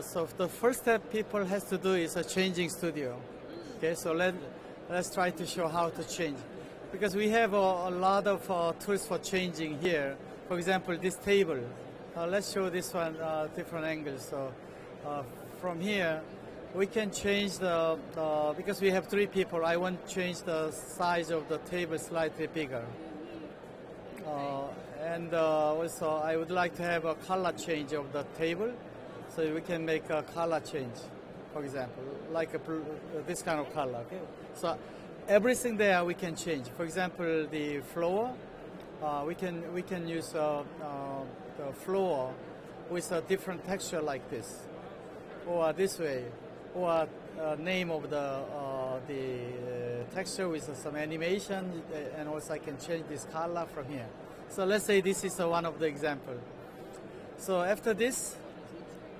So the first step people has to do is a changing studio. Okay, so let's try to show how to change, because we have a lot of tools for changing here. For example, this table. Let's show this one different angles. So from here, we can change the because we have three people. I want to change the size of the table slightly bigger. And also, I would like to have a color change of the table, so we can make a color change, for example, like this kind of color. Okay. So everything there we can change. For example, the floor, we can use the floor with a different texture like this, or this way, or name of the texture with some animation, and also I can change this color from here. So let's say this is one of the examples. So after this,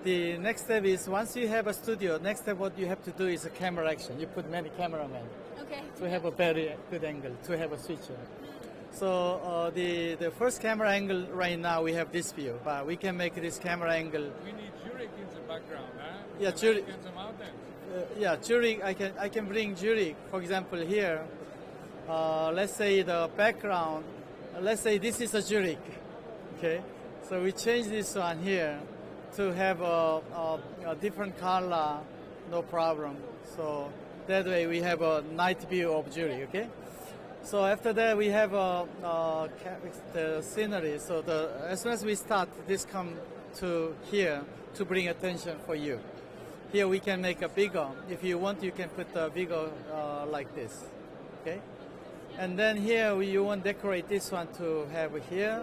the next step is, once you have a studio, next step what you have to do is a camera action. You put many cameramen to have a very good angle, to have a switcher. So the first camera angle right now we have this view, but we can make this camera angle. We need Zurich in the background, huh? Yeah, Zurich. Yeah, Zurich. I can bring Zurich. For example, here, let's say the background. Let's say this is a Zurich, okay? So we change this one here to have a different color, no problem. So that way we have a night view of Zurich, okay? So after that we have the scenery. So as soon as we start, this come to here to bring attention for you. Here we can make a bigger. If you want, you can put a bigger like this, okay? And then here, you want to decorate this one to have here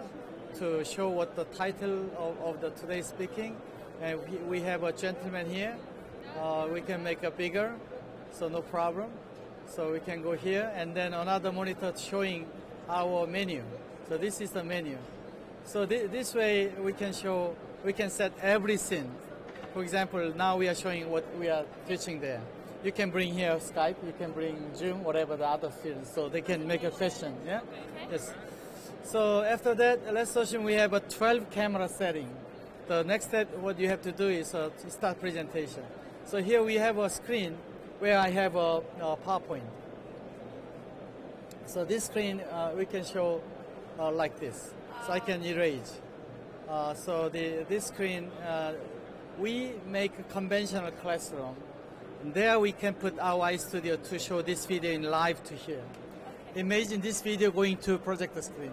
to show what the title of the today's speaking. And we have a gentleman here. We can make a bigger, so no problem. So we can go here, and then another monitor showing our menu. So this is the menu. So this way we can set every scene. For example, now we are showing what we are teaching there. You can bring here Skype, you can bring Zoom, whatever the other students, so they can make a session, yeah? Okay. Yes. So after that, let's assume we have a 12 camera setting. The next step, what you have to do is start presentation. So here we have a screen where I have a PowerPoint. So this screen, we can show like this. So I can erase. So this screen, we make a conventional classroom. There we can put our iStudio to show this video in live to here. Okay. Imagine this video going to projector screen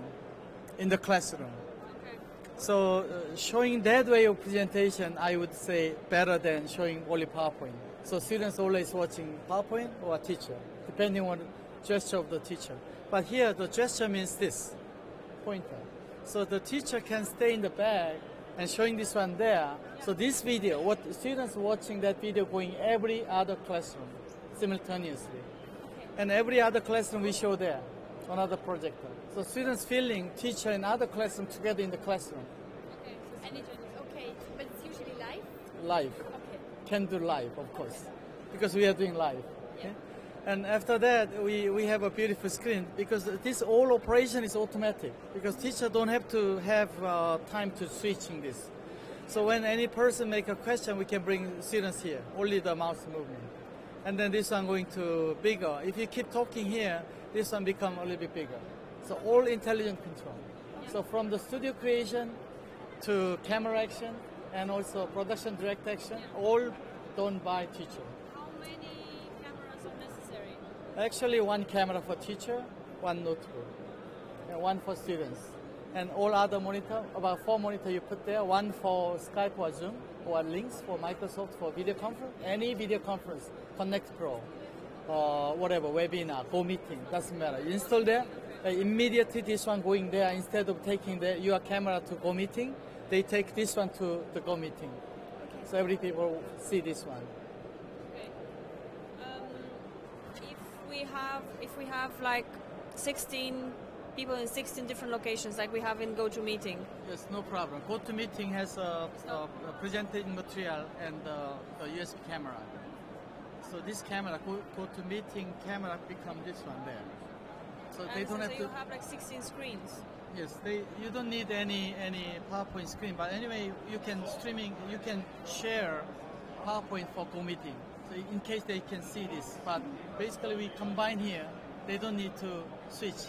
in the classroom. Okay. So showing that way of presentation, I would say better than showing only PowerPoint. So students always watching PowerPoint or a teacher, depending on the gesture of the teacher. But here the gesture means this, pointer. So the teacher can stay in the back and showing this one there. So this video, what students watching that video going every other classroom simultaneously. And every other classroom we show there, another projector. So students feeling teacher and other classroom together in the classroom. Okay, and but it's usually live? Live, okay. Can do live, of course, because we are doing live. Yeah. Okay? And after that, we have a beautiful screen, because this all operation is automatic, because teacher don't have to have time to switching this. So when any person make a question, we can bring students here, only the mouse movement. And then this one going to bigger. If you keep talking here, this one become a little bit bigger. So all intelligent control. Yeah. So from the studio creation to camera action and also production direct action, yeah. All done by teacher. Actually, one camera for teacher, one notebook, and one for students. And all other monitor, about 4 monitors you put there, one for Skype or Zoom, or links for Microsoft for video conference, any video conference, Connect Pro, whatever, webinar, GoToMeeting, doesn't matter. You install there, immediately this one going there, instead of taking your camera to GoToMeeting, they take this one to the GoToMeeting. Okay. So every people see this one. If we have like 16 people in 16 different locations, like we have in GoToMeeting. Yes, no problem. GoToMeeting has a presentation material and a USB camera. So this camera, GoToMeeting camera, become this one there. So and they don't have to. You have like 16 screens. Yes, you don't need any PowerPoint screen. But anyway, you can share PowerPoint for GoToMeeting. So in case they can see this, but basically we combine here. They don't need to switch.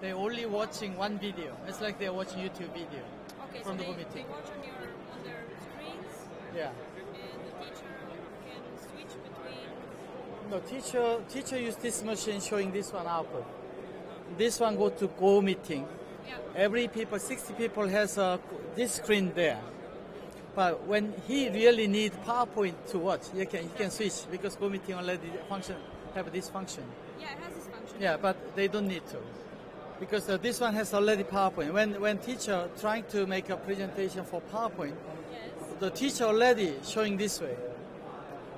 They're only watching one video. It's like they're watching YouTube video from the GoToMeeting. They watch on their screens. Yeah. No, teacher use this machine showing this one output. This one go to GoToMeeting. Yeah. Every people, 60 people has this screen there. But when he really need PowerPoint to watch, he can switch because GoToMeeting already have this function. Yeah, it has this function. Yeah, but they don't need to because this one has already PowerPoint. When teacher trying to make a presentation for PowerPoint, the teacher already showing this way.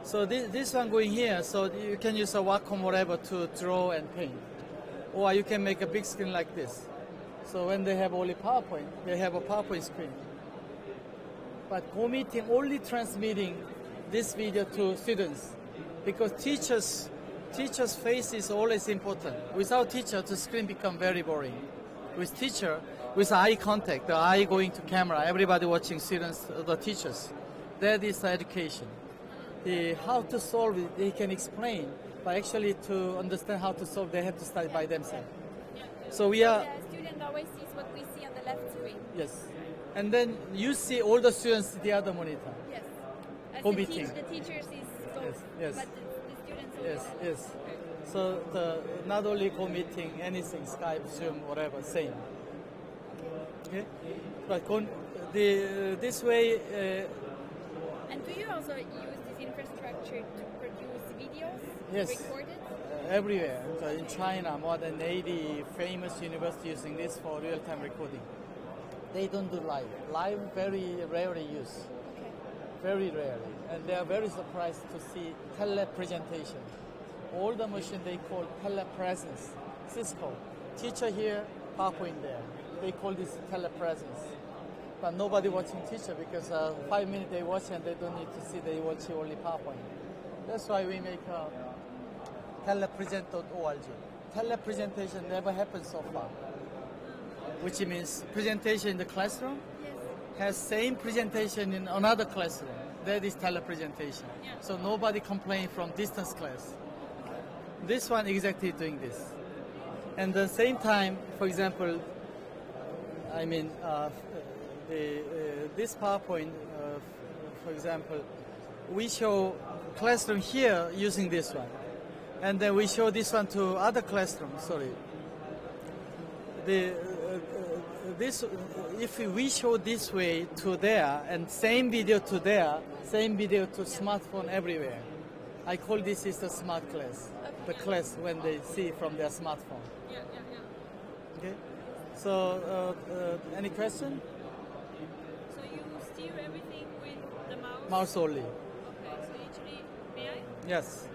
So this one going here, so you can use a Wacom whatever to draw and paint. Or you can make a big screen like this. So when they have only PowerPoint, they have a PowerPoint screen. But GoToMeeting only transmitting this video to students because teachers' face is always important. Without teacher, the screen become very boring. With teacher, with eye contact, the eye going to camera, everybody watching students, the teachers. That is education. How to solve it, they can explain, but actually to understand how to solve, they have to study by themselves. Yeah. So the student always sees what we see on the left screen. Yes. And then you see all the students the other monitor. Yes. The teacher sees those, yes. But the students also. Yes, yes. Okay. So not only GoToMeeting, anything, Skype, Zoom, whatever, same. Okay. Okay? But this way... and do you also use infrastructure to produce videos, recorded? Everywhere. So in China, more than 80 famous universities using this for real-time recording. They don't do live. Live very rarely used. Okay. Very rarely. And they are very surprised to see telepresentation. All the machine they call telepresence. Cisco. Teacher here, PowerPoint there. They call this telepresence. But nobody watching teacher because 5 minutes they watch and they don't need to see, they watch only PowerPoint. That's why we make telepresent.org. Telepresentation never happened so far, which means presentation in the classroom has same presentation in another classroom. That is telepresentation. Yeah. So nobody complain from distance class. This one exactly doing this. And the same time, for example, I mean, this PowerPoint, for example, we show classroom here using this one, and then we show this one to other classroom. Sorry. If we show this way to there and same video to there, same video to smartphone everywhere. I call this is the smart class, the class when they see from their smartphone. Yeah, yeah, yeah. Okay. So, any question? Everything with the mouse? Mouse only. Okay, so usually, may I? Yes.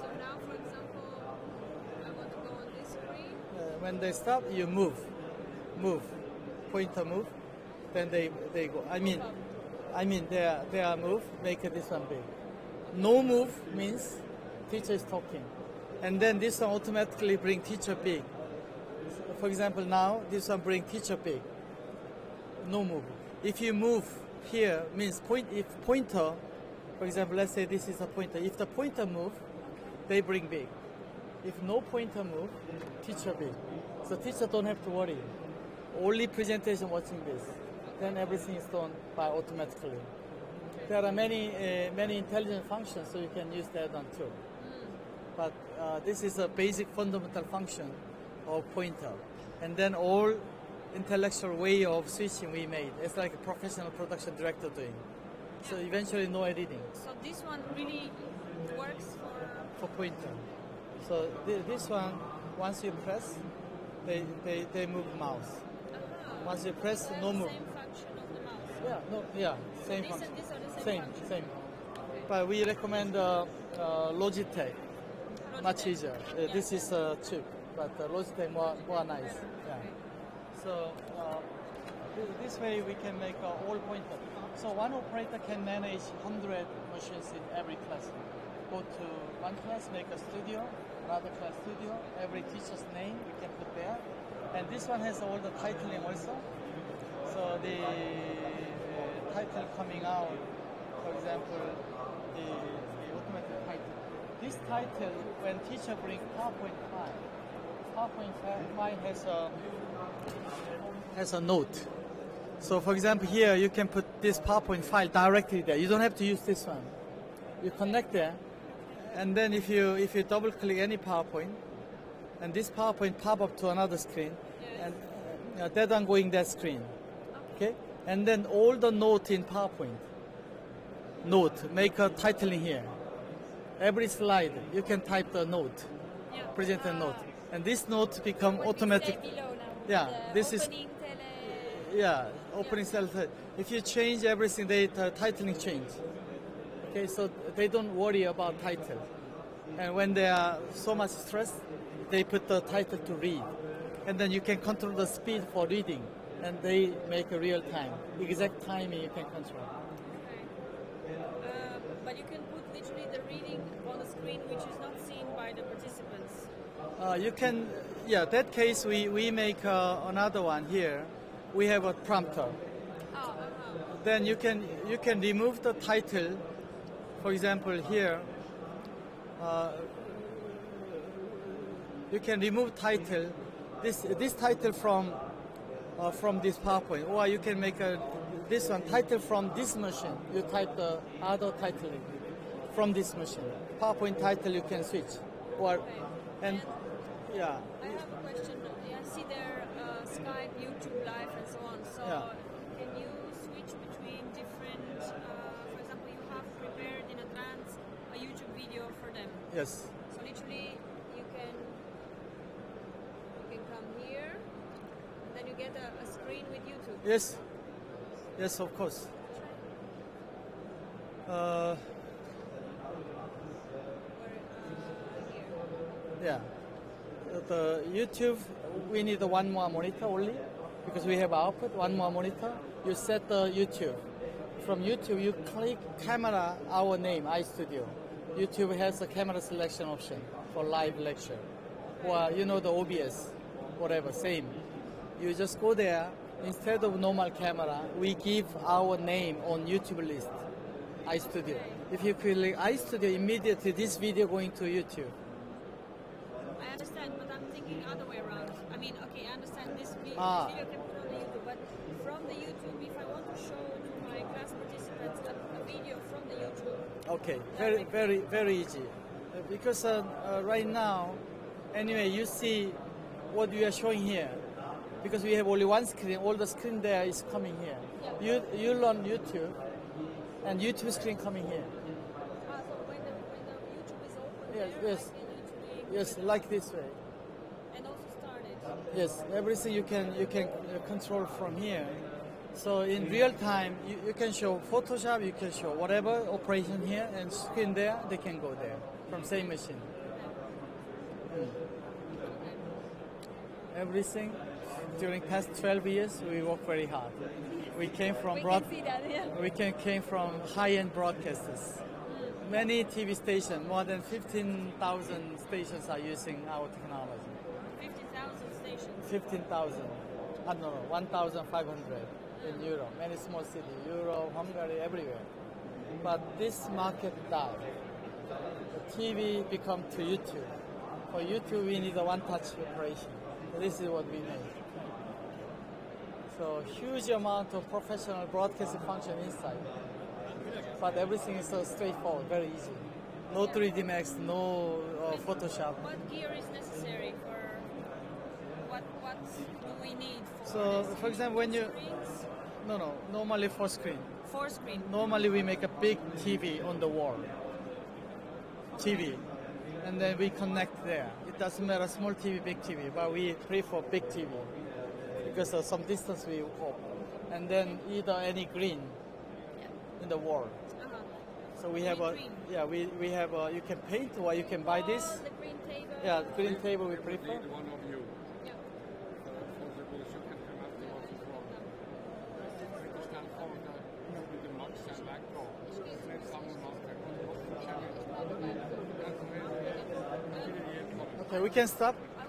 So now, for example, I want to go on this screen. When they stop, you move. Move. Pointer move. Then they go. I mean, they are move, make this one big. No move means teacher is talking. And then this one automatically bring teacher big. For example, now, this one bring teacher big. No move. If you move, here means if pointer, for example, let's say this is a pointer. If the pointer move, they bring big. If no pointer move, teacher big. So teacher don't have to worry. Only presentation watching this. Then everything is done by automatically. There are many intelligent functions, so you can use that one too. But this is a basic fundamental function of pointer. And then all intellectual way of switching we made. It's like a professional production director doing. Yeah. So eventually no editing. So this one really works for pointer. So this one, once you press, they move mouse. Uh-huh. Once you press, so no move. Same function of the mouse. Yeah, no, yeah, same function. These are the same function. Same. Okay. But we recommend Logitech. Much easier. Yeah. This is cheap, but Logitech more nice. Yeah. Okay. So this way we can make all pointer. So one operator can manage 100 machines in every class. Go to one class, make a studio, another class studio, every teacher's name we can put there. And this one has all the titling also. So the title coming out, for example, the automatic title. This title, when teacher brings PowerPoint 5, PowerPoint 5 has a note. So for example, here you can put this PowerPoint file directly there. You don't have to use this one. You connect there, and then if you double click any PowerPoint, and this PowerPoint pop up to another screen, and that one going that screen, okay? And then all the note in PowerPoint, note, make a title here. Every slide you can type the note, present a note, and this note become automatic. Yeah, this is. Yeah, opening cell. If you change everything, the titling change. Okay, so they don't worry about title. And when they are so much stressed, they put the title to read. And then you can control the speed for reading. And they make a real time. Exact timing you can control. Okay. But you can put literally the reading on the screen, which is not seen by the participants. You can, yeah, that case we make another one here. We have a prompter. Then you can remove the title. For example, here you can remove title. This title from this PowerPoint, or you can make this one title from this machine. You type the other title from this machine. PowerPoint title you can switch, or okay. And yeah. I have a question. I see there Skype, YouTube Live. So can you switch between different, for example, you have prepared in advance a YouTube video for them? Yes. So literally you can come here and then you get a screen with YouTube? Yes. Yes, of course. Here. Yeah. The YouTube, we need one more monitor only. Because we have output, one more monitor, you set the YouTube. From YouTube, you click camera, our name, iStudio. YouTube has a camera selection option for live lecture. Or, you know, the OBS, whatever, same. You just go there, instead of normal camera, we give our name on YouTube list, iStudio. If you click iStudio, immediately this video going to YouTube. I understand, but I'm thinking other way around. I mean, okay, I understand this video can put on the YouTube, but from the YouTube, if I want to show my class participants a video from the YouTube. Okay, very easy. Because right now, anyway, you see what we are showing here. Because we have only one screen, all the screen there is coming here. Yeah. You learn YouTube, and YouTube screen coming here. So when the YouTube is open, yes, there, yes. Yes, like this way. And also started. Yes, everything you can control from here. So in real time, you can show Photoshop, you can show whatever operation here and screen there. They can go there from same machine. Everything during past 12 years, we work very hard. We came from we came from high-end broadcasters. Many TV stations, more than 15,000 stations are using our technology. 15,000 stations? 15,000. I don't know, 1,500 in Europe. Many small cities, Europe, Hungary, everywhere. But this market died. The TV become to YouTube. For YouTube, we need a one-touch operation. This is what we need. So huge amount of professional broadcasting function inside. But everything is so straightforward, very easy. No 3D Max, no Photoshop. What gear is necessary for what do we need for this? For example, when you... Screens? No, normally four screen. Four screen? Normally we make a big TV on the wall. TV. And then we connect there. It doesn't matter, small TV, big TV, but we prefer big TV. Because of some distance we walk. And then either any green in the wall. So we have a we have a, you can paint or you can buy this. The green table. Yeah, the green table we prefer. Need one of you. Yeah. Okay, we can stop.